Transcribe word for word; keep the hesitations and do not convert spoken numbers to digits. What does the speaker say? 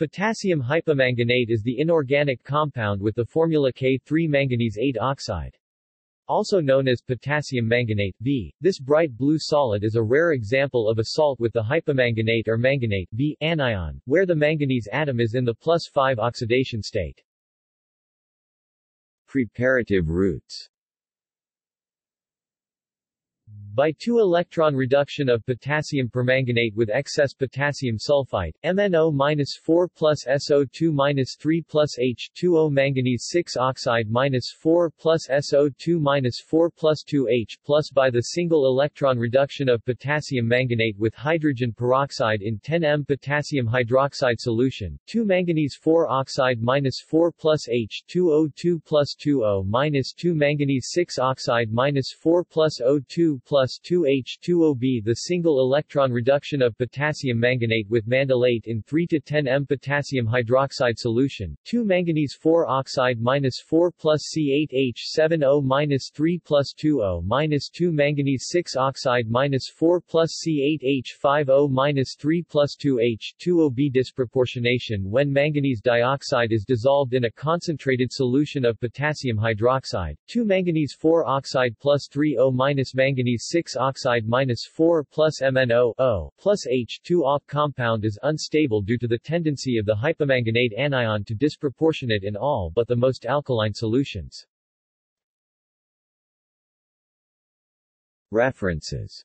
Potassium hypomanganate is the inorganic compound with the formula K three manganese eight oxide. Also known as potassium manganate(V), this bright blue solid is a rare example of a salt with the hypomanganate or manganate(V) anion, where the manganese atom is in the plus five oxidation state. Preparative routes. By two electron reduction of potassium permanganate with excess potassium sulfite, M N O four plus S O two three plus H two O manganese six oxide minus four plus S O two minus four plus two H plus by the single electron reduction of potassium manganate with hydrogen peroxide in ten milliliters potassium hydroxide solution, two manganese four oxide minus four plus H two O two plus two O minus two manganese six oxide minus four plus O two plus two H two O. The single electron reduction of potassium manganate with mandelate in three to ten milliliters potassium hydroxide solution, two manganese four oxide minus four plus C eight H seven O minus three plus two O minus two manganese six oxide minus four plus C eight H five O minus three plus two H two O. Disproportionation when manganese dioxide is dissolved in a concentrated solution of potassium hydroxide, two manganese four oxide plus three O minus manganese six oxide minus four plus M N O plus H two O. Compound is unstable due to the tendency of the hypomanganate anion to disproportionate in all but the most alkaline solutions. References.